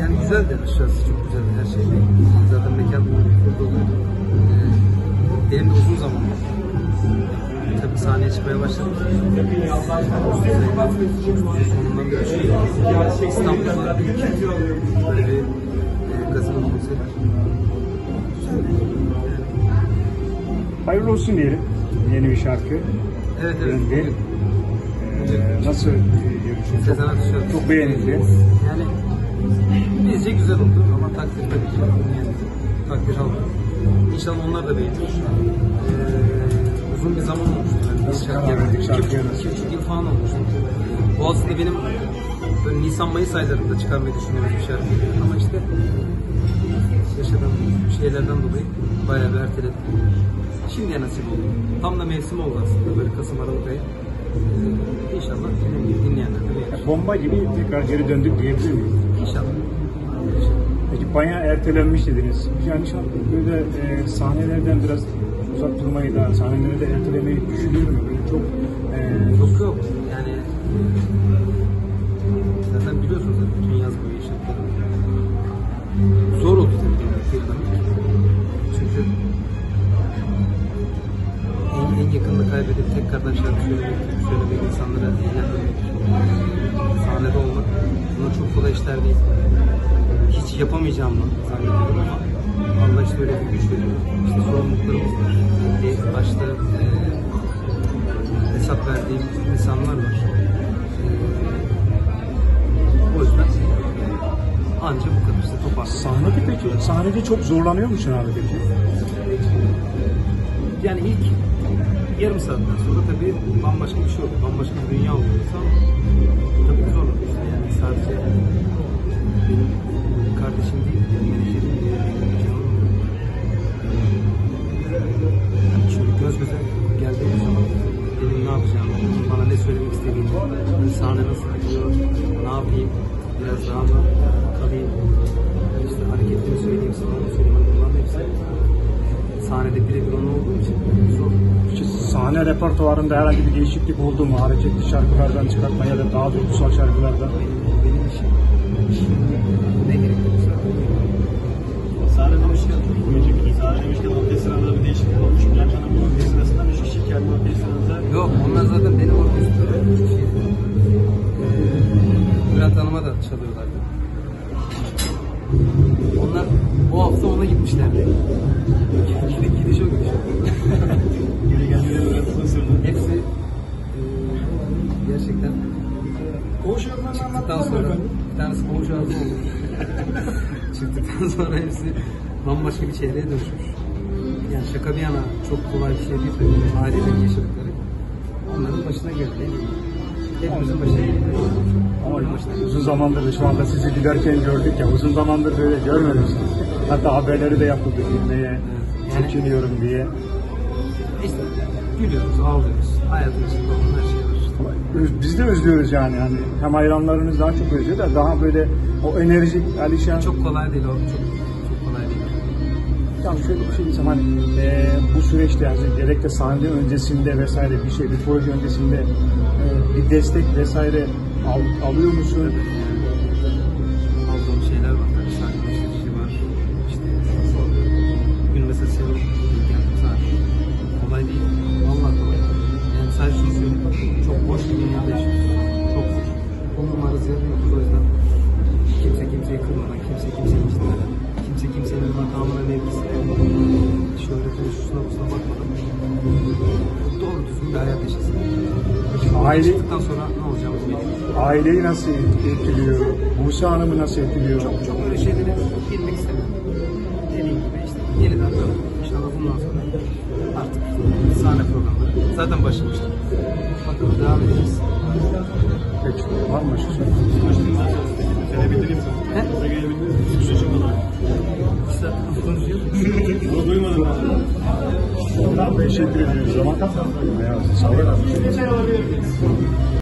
yani güzeldi, aşağısı çok güzeldi, her şeydi. Zaten mekan doluydu. Benim de uzun zaman tabii sahneye çıkmaya başladım. Ondan bir şey İstanbul'da böyle bir kazanım olsaydı. Hayırlı olsun diyelim. Yeni bir şarkı. Evet, evet. Diyelim. Nasıl görüşürüz? Çok beğenildi. Yani bizce güzel oldu ama takdir tabii ki. Yani, takdir aldım. İnşallah onlar da beğenir. Uzun bir zaman olmuştu. Yani biz şarkı yaptık. 2,5 yıl falan olmuştu. Bu aslında benim böyle Nisan-Mayıs aylarında çıkarmayı düşünüyorum bir şarkı. Ama işte yaşadığım şeylerden dolayı bayağı bir erteledim. Şimdiye nasip oldu. Tam da mevsim oldu aslında. Böyle Kasım-Aralık ayı. İnşallah dinleyenler de beğenir. Bomba gibi tekrar geri döndük diyebilir miyiz? İnşallah. Peki bayağı ertelenmiş dediniz. Yani şarkı böyle sahnelerden biraz uzak durmayı da, sahneleri de ertelemeyi düşünüyor mu? Böyle çok... Yok. Yani... Zaten biliyorsunuz da bütün yaz boyu yaşadıklarım. Zor oldu tabii. Çünkü... En yakında kaybedip tekrardan şarkı söylemek, insanlara eğlenmek, sahnede olmak, bunlar çok kolay işler değil. Hiç yapamayacağımı zannediyorum ama Allah işte öyle bir güç veriyor. İşte sorumluluklarımız var. Başta hesap verdiğim insanlar var. O yüzden ancak bu kadar işte toparlanıyor. Sahnede peki, sahnede çok zorlanıyor musun abi peki? Yani ilk yarım saatten sonra tabii bambaşka bir şey oldu, bambaşka bir dünya oldu. Tabii ki zor oldu. Yani sadece benim kardeşim değil, menajerim diye bir canım. Yani şöyle göz göze geldiğim zaman benim ne yapacağımı, bana ne söylemek istediğimi, sahne nasıl gidiyor, ne yapayım, biraz daha mı kalayım, işte hareketimi söyleyeyim, sana söyleyeyim, bunların hepsi. Sahnede birebir onu olduğu için zor. Hiç sahne repertuarında herhangi bir değişiklik oldu mu? Hareketli şarkılardan çıkartma ya da daha duygusal şarkılardan. Benim işim. Ne gerek yoksa? Sahne demişken, sahne demişken ortaya sırada bir değişiklik olmuş mu? Yani canım ortaya sırasında 3 kişi geldi ortaya sırada. Yok, onlar zaten beni ortaya sırada. Bülent Hanım'a da çalıyorlardı. Onlar o hafta ona gitmişlerdi. Gidiş o gidiş. Geri geldiler. Hepsi gerçekten çıktıktan sonra bir tanesi koğuş ağzı oldu. Çıktıktan sonra hepsi bambaşka bir çevreye dönüşmüş. Yani şaka bir yana çok kolay bir şey değil tabii. Ailelerin yaşadıkları onların başına geldi. Hepimizin başına geldi. Uzun zamandır da şu anda sizi giderken gördük ya, uzun zamandır böyle görmemiştiniz. Hatta haberleri de yapıldı gitmeye, çekiniyorum yani, diye. İşte gülüyoruz, ağlıyoruz. Hayatın içinde olan her şey var. Biz de özlüyoruz yani. Yani hem hayranlarınız daha çok özlüyor da daha böyle o enerjik Alişan... Çok kolay değil oğlum, çok kolay değil. Ya şöyle bir şey diyeceğim, hani bu süreçte yani gerek de sahne öncesinde vesaire bir şey, bir proje öncesinde bir destek vesaire alıyor musun? Aldığım şeyler var. Yani sahnede şey var. İşte bugün mesela sevim yaptım sahne. Kolay değil. Vallahi kolay. Yani sadece şunu söyleyeyim. Çok boş bir dünyada yaşıyoruz. Çok boş. Onun arası yapıyoruz. O yüzden kimse kimseyi kırmadan, kimse kimseyi incitmeden, kimse kimsenin hatamına mevkisine, şöhretine, şusuna busuna bakmadan doğru düzgün bir hayat yaşasın. Aile çıktıktan sonra ne olacağımı bilmiyorum. Aileyi nasıl etkiliyor? Musa Hanım'ı nasıl etkiliyor? Çok öyle şeylere girmek istemiyorum. Dediğim gibi işte yeniden böyle. İnşallah bundan sonra artık sahne programları zaten başlamıştı. Bakalım devam edeceğiz. Peki var mı başka şey? Gelebiliriz. Size gelebildiniz mi? Hiçbir şey çıkmadan. İşte konuşuyoruz. Bunu duymadım. Teşekkür ediyoruz. Zaman kazandım. Sağ olun.